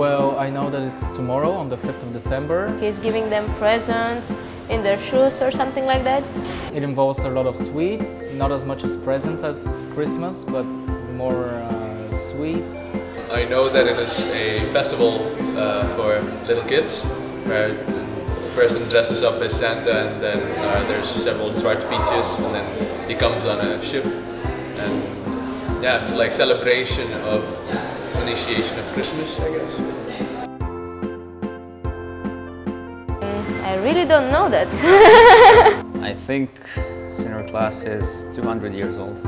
Well, I know that it's tomorrow, on the 5th of December. He's giving them presents in their shoes or something like that. It involves a lot of sweets, not as much as presents as Christmas, but more sweets. I know that it is a festival for little kids, where the person dresses up as Santa, and then there's several Zwarte Pietjes, and then he comes on a ship. And yeah, it's like celebration of initiation of Christmas, I guess. I really don't know that. I think Sinterklaas is 200 years old.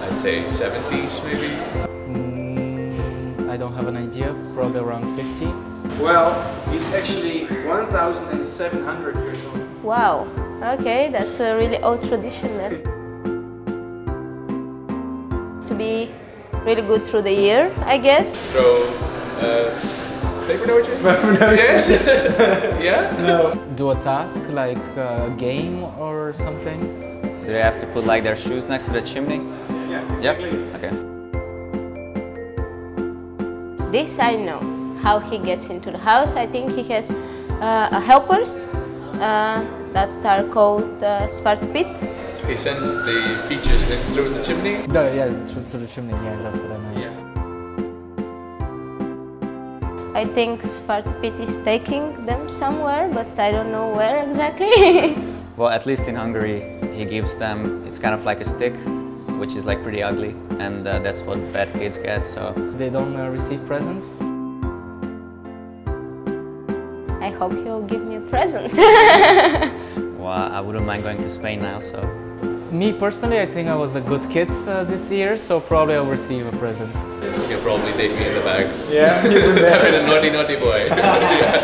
I'd say 70s maybe. I don't have an idea, probably around 50. Well, he's actually 1,700 years old. Wow, okay, that's a really old tradition then. To be really good through the year, I guess. Throw paper notions? Yes. Yeah? No. Do a task, like a game or something? Do they have to put like their shoes next to the chimney? Yeah, exactly. Yep. Okay. This I know, how he gets into the house. I think he has helpers that are called Zwarte Piet. He sends the peaches in through the chimney? No, yeah, through the chimney, yeah, that's what I meant. Yeah. I think Zwarte Piet is taking them somewhere, but I don't know where exactly. Well, at least in Hungary, he gives them, it's kind of like a stick, which is like pretty ugly, and that's what bad kids get, so... They don't receive presents? I hope he'll give me a present. Well, I wouldn't mind going to Spain now, so... Me personally, I think I was a good kid this year, so probably I'll receive a present. You'll probably take me in the bag. Yeah, I've been a naughty boy. Yeah.